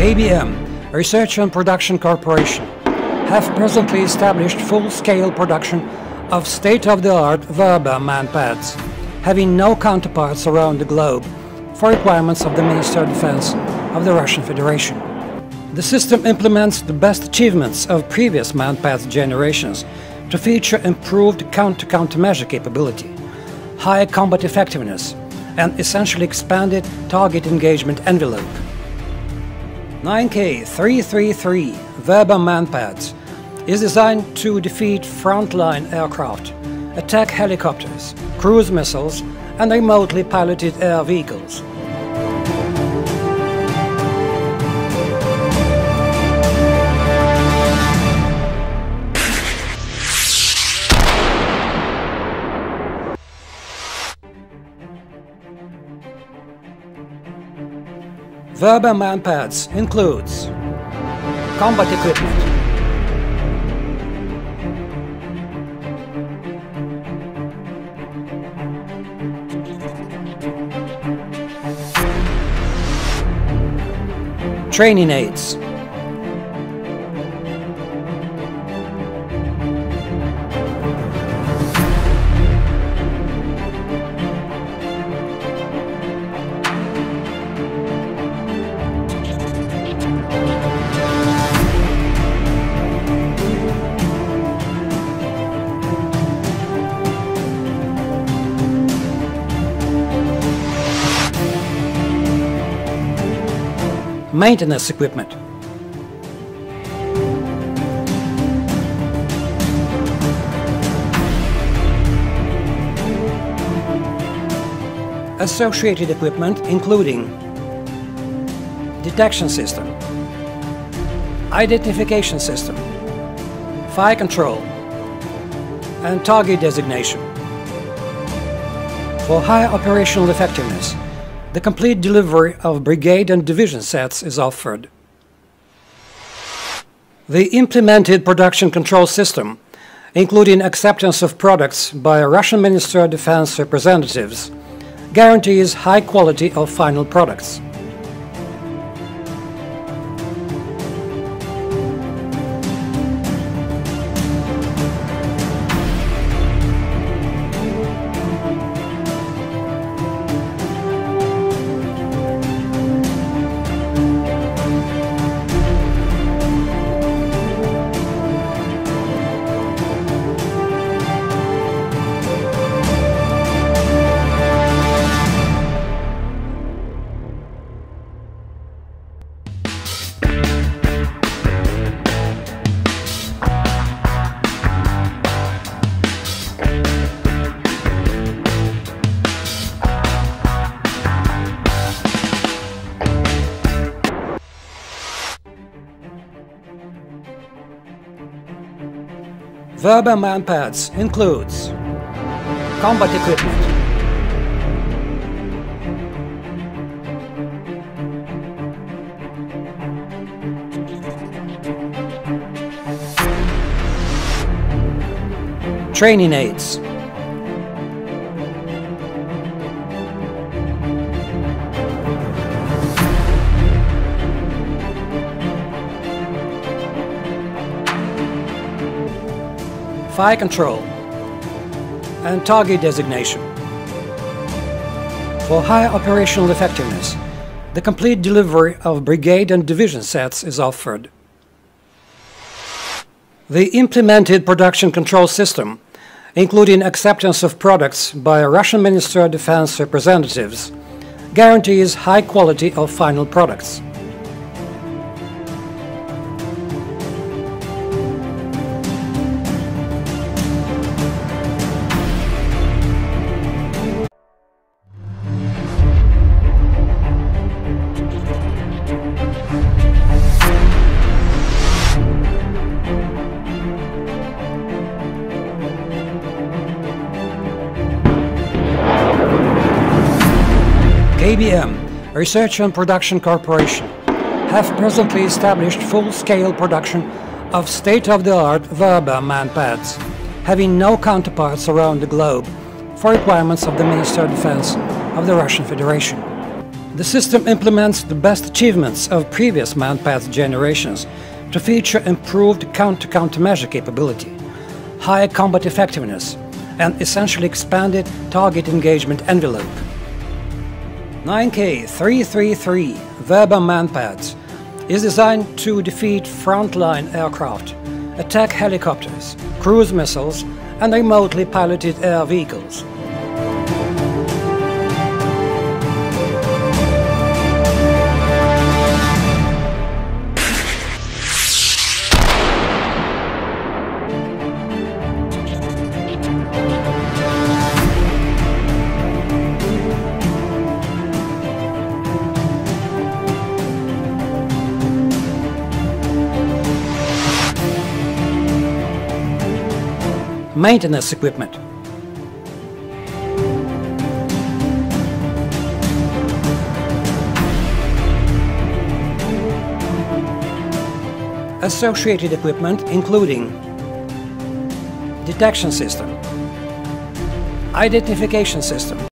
KBM, Research and Production Corporation, have presently established full-scale production of state-of-the-art Verba MANPADs, having no counterparts around the globe, for requirements of the Minister of Defense of the Russian Federation. The system implements the best achievements of previous MANPAD generations to feature improved counter-countermeasure capability, higher combat effectiveness, and essentially expanded target engagement envelope. 9K333 Verba MANPADs is designed to defeat frontline aircraft, attack helicopters, cruise missiles, and remotely piloted air vehicles. Verba MANPADs includes combat equipment, training aids, maintenance equipment, associated equipment including detection system, identification system, fire control, and target designation. For higher operational effectiveness, the complete delivery of brigade and division sets is offered. The implemented production control system, including acceptance of products by Russian Minister of Defense representatives, guarantees high quality of final products. Verba MANPADs includes combat equipment, training aids, fire control, and target designation. For higher operational effectiveness, the complete delivery of brigade and division sets is offered. The implemented production control system, including acceptance of products by Russian Minister of Defense representatives, guarantees high quality of final products. KBM, Research and Production Corporation, have presently established full-scale production of state-of-the-art Verba MANPADs, having no counterparts around the globe, for requirements of the Minister of Defense of the Russian Federation. The system implements the best achievements of previous MANPAD generations to feature improved counter-countermeasure capability, high combat effectiveness, and essentially expanded target engagement envelope. 9K333 Verba MANPADs is designed to defeat frontline aircraft, attack helicopters, cruise missiles, and remotely piloted air vehicles. Maintenance equipment. Associated equipment including detection system, identification system,